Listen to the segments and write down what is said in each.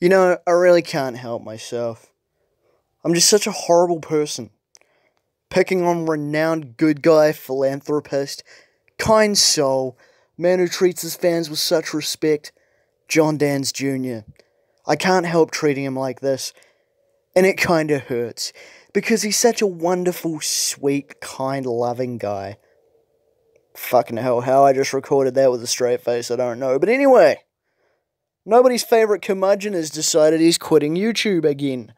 You know, I really can't help myself. I'm just such a horrible person. Picking on renowned good guy, philanthropist, kind soul, man who treats his fans with such respect, John Danz Jr. I can't help treating him like this. And it kinda hurts, because he's such a wonderful, sweet, kind, loving guy. Fucking hell, how I just recorded that with a straight face, I don't know. But anyway, nobody's favourite curmudgeon has decided he's quitting YouTube again.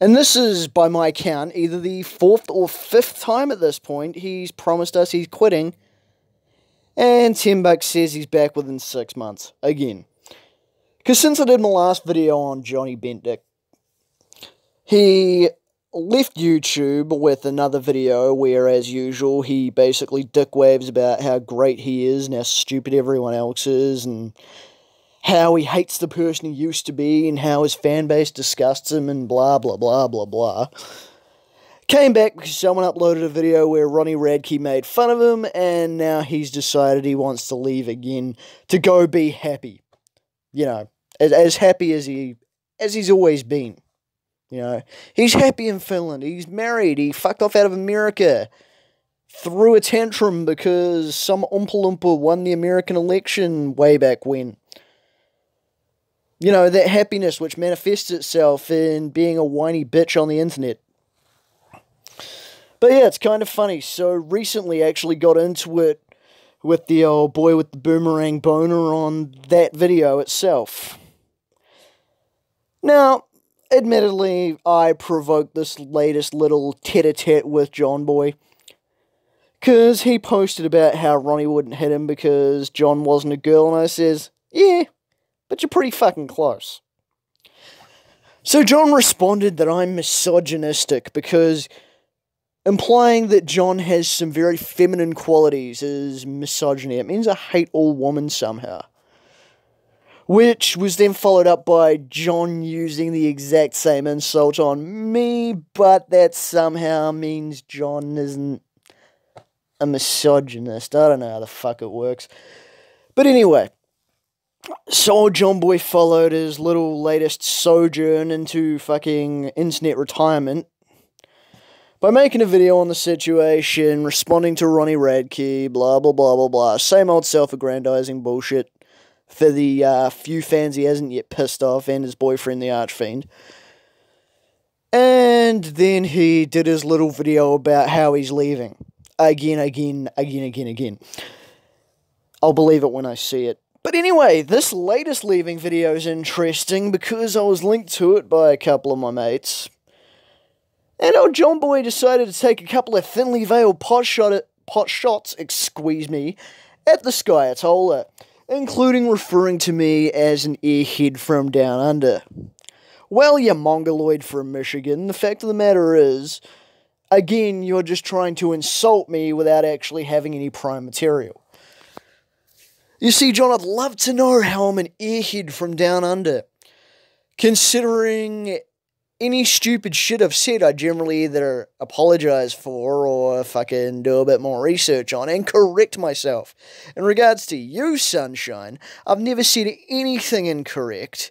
And this is, by my count, either the 4th or 5th time at this point he's promised us he's quitting. And Tim Buck says he's back within 6 months, again. Because since I did my last video on Johnny Bentdick, he left YouTube with another video where, as usual, he basically dick waves about how great he is and how stupid everyone else is and how he hates the person he used to be and how his fan base disgusts him and blah, blah, blah, blah, blah. Came back because someone uploaded a video where Ronnie Radke made fun of him, and now he's decided he wants to leave again to go be happy. You know, as happy as he's always been. You know, he's happy in Finland, he's married, he fucked off out of America, threw a tantrum because some Oompa Loompa won the American election way back when. You know, that happiness which manifests itself in being a whiny bitch on the internet. But yeah, it's kind of funny. So recently I actually got into it with the old boy with the boomerang boner on that video itself. Now, admittedly, I provoked this latest little tete-a-tete with John Boy, because he posted about how Ronnie wouldn't hit him because John wasn't a girl, and I says, yeah, but you're pretty fucking close. So John responded that I'm misogynistic because implying that John has some very feminine qualities is misogyny. It means I hate all women somehow. Which was then followed up by John using the exact same insult on me, but that somehow means John isn't a misogynist. I don't know how the fuck it works. But anyway, so John Boy followed his little latest sojourn into fucking internet retirement by making a video on the situation, responding to Ronnie Radke, blah, blah, blah, blah, blah. Same old self-aggrandizing bullshit for the few fans he hasn't yet pissed off and his boyfriend, the Archfiend. And then he did his little video about how he's leaving. Again. I'll believe it when I see it. But anyway, this latest leaving video is interesting because I was linked to it by a couple of my mates. And old John Boy decided to take a couple of thinly veiled pot shots, excuse me, at the Skyatola, including referring to me as an airhead from down under. Well, you mongoloid from Michigan, the fact of the matter is, again, you're just trying to insult me without actually having any prime material. You see, John, I'd love to know how I'm an airhead from down under, considering any stupid shit I've said, I generally either apologize for or fucking do a bit more research on and correct myself. In regards to you, Sunshine, I've never said anything incorrect.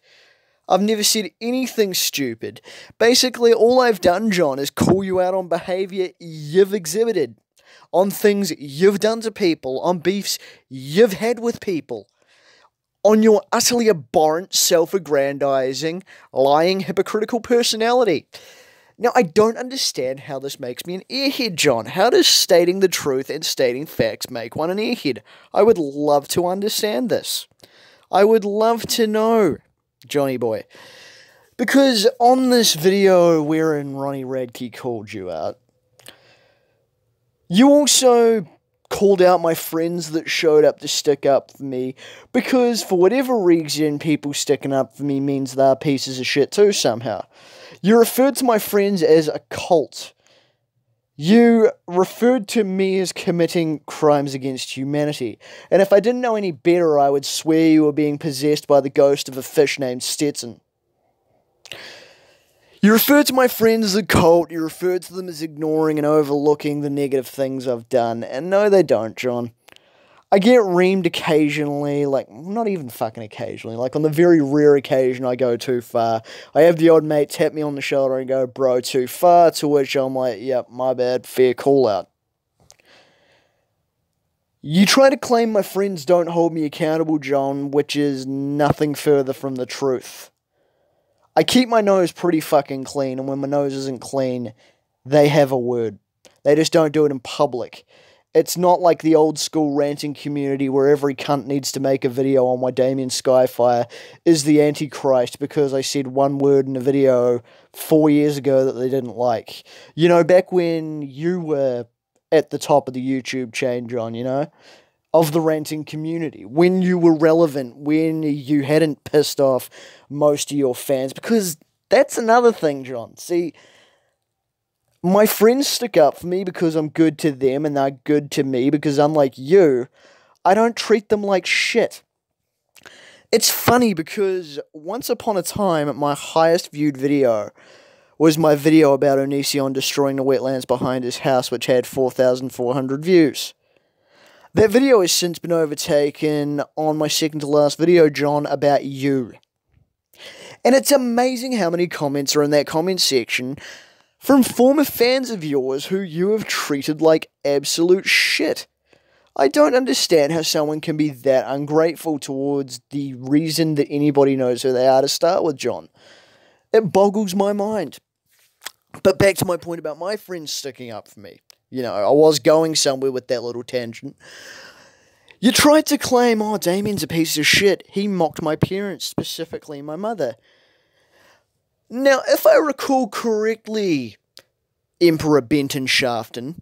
I've never said anything stupid. Basically, all I've done, John, is call you out on behavior you've exhibited, on things you've done to people, on beefs you've had with people, on your utterly abhorrent, self-aggrandizing, lying, hypocritical personality. Now, I don't understand how this makes me an airhead, John. How does stating the truth and stating facts make one an airhead? I would love to understand this. I would love to know, Johnny Boy. Because on this video wherein Ronnie Radke called you out, you also called out my friends that showed up to stick up for me, because for whatever reason, people sticking up for me means they're pieces of shit too somehow. You referred to my friends as a cult. You referred to me as committing crimes against humanity, and if I didn't know any better, I would swear you were being possessed by the ghost of a fish named Stetson. You referred to my friends as a cult, you referred to them as ignoring and overlooking the negative things I've done, and no they don't, John. I get reamed occasionally, like, not even fucking occasionally, like on the very rare occasion I go too far. I have the odd mate tap me on the shoulder and go, bro, too far, to which I'm like, yep, my bad, fair call out. You try to claim my friends don't hold me accountable, John, which is nothing further from the truth. I keep my nose pretty fucking clean, and when my nose isn't clean, they have a word. They just don't do it in public. It's not like the old school ranting community where every cunt needs to make a video on why Damien Skyfire is the Antichrist because I said one word in a video 4 years ago that they didn't like. You know, back when you were at the top of the YouTube chain, John, you know, of the ranting community, when you were relevant, when you hadn't pissed off most of your fans, because that's another thing, John. See, my friends stick up for me because I'm good to them and they're good to me because, unlike you, I don't treat them like shit. It's funny because once upon a time, my highest viewed video was my video about Onision destroying the wetlands behind his house, which had 4,400 views. That video has since been overtaken on my second to last video, John, about you. And it's amazing how many comments are in that comment section from former fans of yours who you have treated like absolute shit. I don't understand how someone can be that ungrateful towards the reason that anybody knows who they are to start with, John. It boggles my mind. But back to my point about my friends sticking up for me. You know, I was going somewhere with that little tangent. You tried to claim, oh, Damien's a piece of shit. He mocked my parents, specifically my mother. Now, if I recall correctly, Emperor Benton Shafton,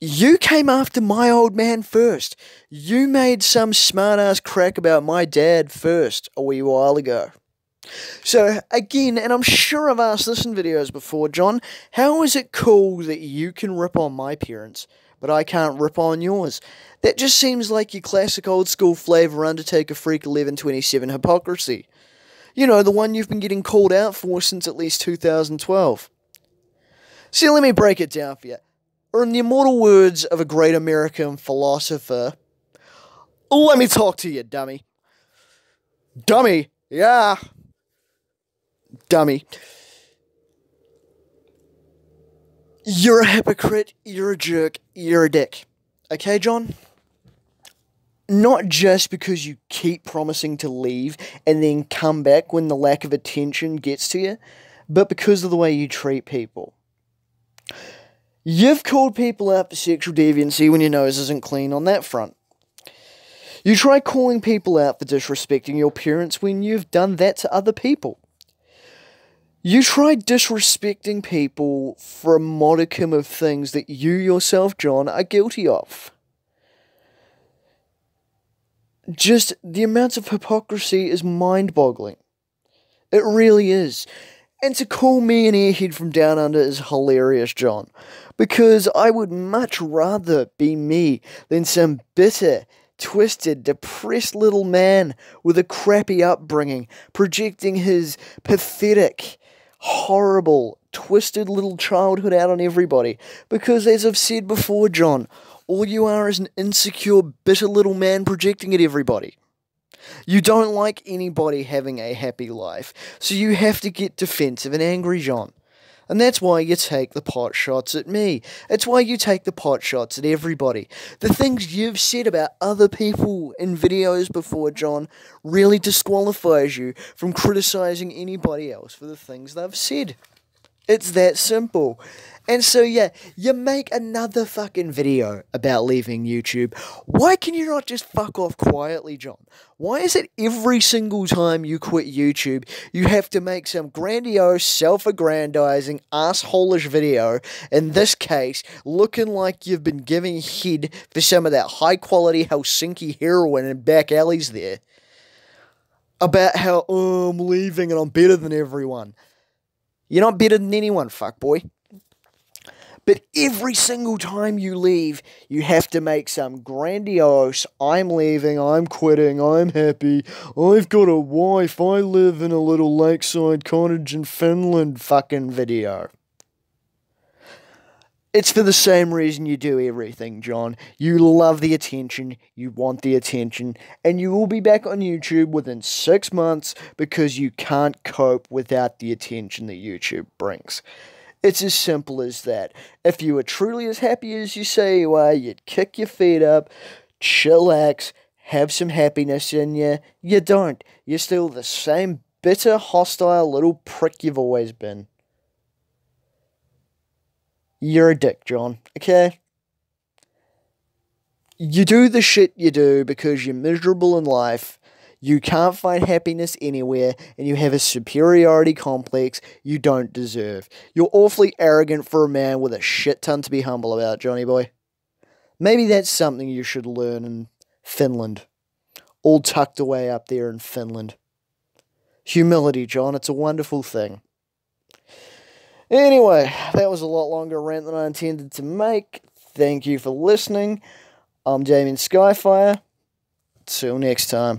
you came after my old man first. You made some smart-ass crack about my dad first a wee while ago. So, again, and I'm sure I've asked this in videos before, John, how is it cool that you can rip on my parents, but I can't rip on yours? That just seems like your classic old-school flavor Undertaker Freak 1127 hypocrisy. You know, the one you've been getting called out for since at least 2012. See, let me break it down for you. Or in the immortal words of a great American philosopher, let me talk to you, dummy. Dummy, yeah. Dummy. You're a hypocrite, you're a jerk, you're a dick. Okay, John? Not just because you keep promising to leave and then come back when the lack of attention gets to you, but because of the way you treat people. You've called people out for sexual deviancy when your nose isn't clean on that front. You try calling people out for disrespecting your parents when you've done that to other people. You try disrespecting people for a modicum of things that you yourself, John, are guilty of. Just the amount of hypocrisy is mind-boggling. It really is. And to call me an airhead from Down Under is hilarious, John. Because I would much rather be me than some bitter, twisted, depressed little man with a crappy upbringing, projecting his pathetic, horrible, twisted little childhood out on everybody. Because as I've said before, John, all you are is an insecure, bitter little man projecting at everybody. You don't like anybody having a happy life, so you have to get defensive and angry, John. And that's why you take the pot shots at me. It's why you take the pot shots at everybody. The things you've said about other people in videos before, John, really disqualifies you from criticizing anybody else for the things they've said. It's that simple. And so, yeah, you make another fucking video about leaving YouTube. Why can you not just fuck off quietly, John? Why is it every single time you quit YouTube, you have to make some grandiose, self-aggrandizing, asshole-ish video, in this case, looking like you've been giving head for some of that high-quality Helsinki heroin in back alleys there, about how, oh, I'm leaving and I'm better than everyone. You're not better than anyone, fuckboy. But every single time you leave, you have to make some grandiose, I'm leaving, I'm quitting, I'm happy, I've got a wife, I live in a little lakeside cottage in Finland fucking video. It's for the same reason you do everything, John. You love the attention, you want the attention, and you will be back on YouTube within 6 months because you can't cope without the attention that YouTube brings. It's as simple as that. If you were truly as happy as you say you are, you'd kick your feet up, chillax, have some happiness in you. You don't. You're still the same bitter, hostile little prick you've always been. You're a dick, John, okay? You do the shit you do because you're miserable in life, you can't find happiness anywhere, and you have a superiority complex you don't deserve. You're awfully arrogant for a man with a shit ton to be humble about, Johnny boy. Maybe that's something you should learn in Finland. All tucked away up there in Finland. Humility, John, it's a wonderful thing. Anyway, that was a lot longer rant than I intended to make. Thank you for listening. I'm Damien Skyfire. Till next time.